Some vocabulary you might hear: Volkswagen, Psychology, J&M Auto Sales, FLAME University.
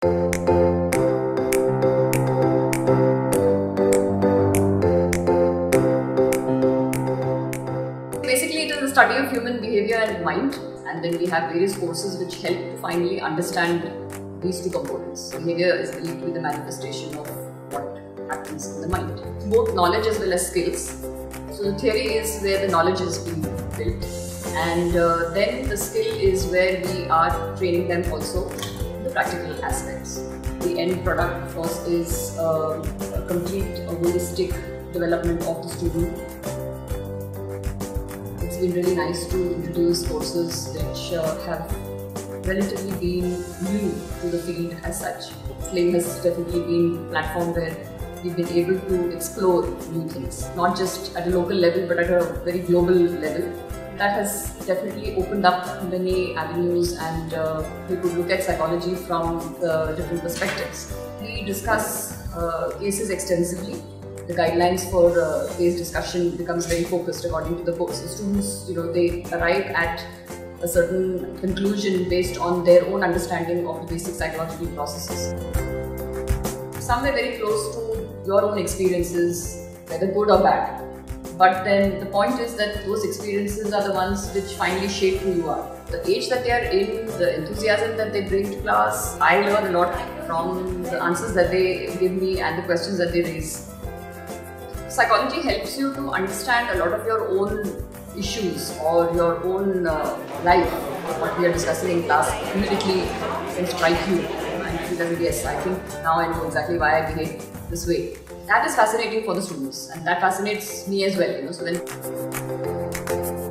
Basically, it is the study of human behavior and mind, and then we have various courses which help to finally understand these two components. Behavior is believed to be the manifestation of what happens in the mind, both knowledge as well as skills. So the theory is where the knowledge is being built, and then the skill is where we are training them also the practical aspects. The end product, of course, is a complete holistic development of the student. It's been really nice to introduce courses which have relatively been new to the field as such. FLAME has definitely been a platform where we've been able to explore new things, not just at a local level but at a very global level. That has definitely opened up many avenues, and we could look at psychology from the different perspectives. We discuss cases extensively. The guidelines for case discussion becomes very focused according to the course. The students, they arrive at a certain conclusion based on their own understanding of the basic psychological processes. Somewhere very close to your own experiences, whether good or bad. But then the point is that those experiences are the ones which finally shape who you are. The age that they are in, the enthusiasm that they bring to class, I learn a lot from the answers that they give me and the questions that they raise. Psychology helps you to understand a lot of your own issues or your own life. What we are discussing in class immediately can strike you and you think, yes, I think now I know exactly why I behave this way. That is fascinating for the students, and that fascinates me as well. So then.